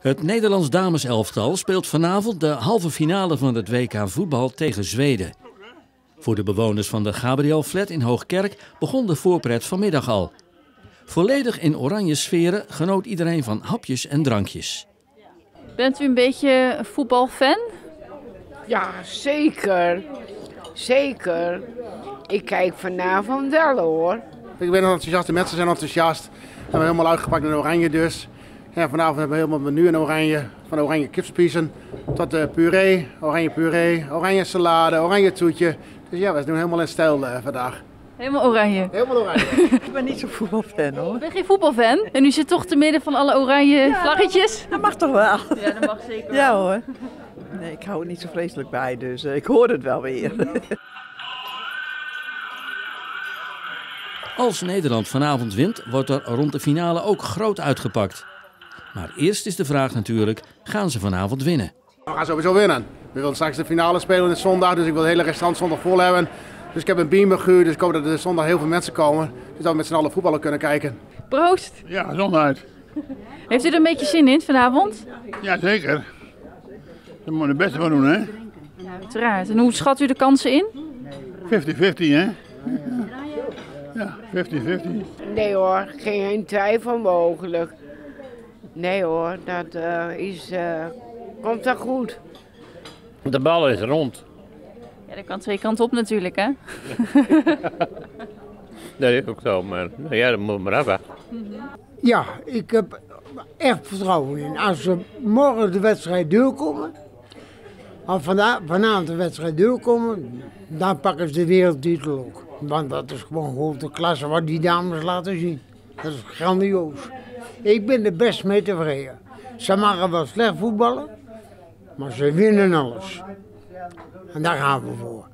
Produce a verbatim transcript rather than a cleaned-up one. Het Nederlands dameselftal speelt vanavond de halve finale van het W K voetbal tegen Zweden. Voor de bewoners van de Gabriëlflat in Hoogkerk begon de voorpret vanmiddag al. Volledig in oranje sferen genoot iedereen van hapjes en drankjes. Bent u een beetje een voetbalfan? Ja, zeker. Zeker. Ik kijk vanavond wel, hoor. Ik ben enthousiast, de mensen zijn enthousiast. We hebben helemaal uitgepakt naar oranje dus. Ja, vanavond hebben we helemaal het menu in oranje. Van oranje kipspiezen tot de puree, oranje puree, oranje salade, oranje toetje. Dus ja, we doen helemaal in stijl uh, vandaag. Helemaal oranje? Helemaal oranje. Ik ben niet zo'n voetbalfan, hoor. Ik ben geen voetbalfan? En u zit toch te midden van alle oranje ja, vlaggetjes? Dat mag toch wel? Ja, dat mag zeker wel. Ja hoor. Nee, ik hou er niet zo vreselijk bij, dus uh, ik hoor het wel weer. Als Nederland vanavond wint, wordt er rond de finale ook groot uitgepakt. Maar eerst is de vraag natuurlijk, gaan ze vanavond winnen? We gaan sowieso winnen. We willen straks de finale spelen dit zondag, dus ik wil het hele restaurant zondag vol hebben. Dus ik heb een beamer gehuurd, dus ik hoop dat er zondag heel veel mensen komen. Dus dat we met z'n allen voetballen kunnen kijken. Proost! Ja, zon uit. Heeft u er een beetje zin in vanavond? Ja, zeker. Daar moet je het beste van doen, hè? Ja, uiteraard. En hoe schat u de kansen in? vijftig vijftig, hè? Ja, vijftig vijftig. Nee hoor, geen twijfel mogelijk. Nee hoor, dat uh, is, uh, komt dat goed. De bal is rond. Ja, dat kan twee kanten op natuurlijk, hè? Dat is ook zo, maar ja, dat moet maar af. Ja, ik heb echt vertrouwen in. Als we morgen de wedstrijd doorkomen, of vanavond de wedstrijd doorkomen, dan pakken ze de wereldtitel ook. Want dat is gewoon grote klasse wat die dames laten zien. Dat is grandioos. Ik ben er best mee tevreden. Ze maken wel slecht voetballen, maar ze winnen alles. En daar gaan we voor.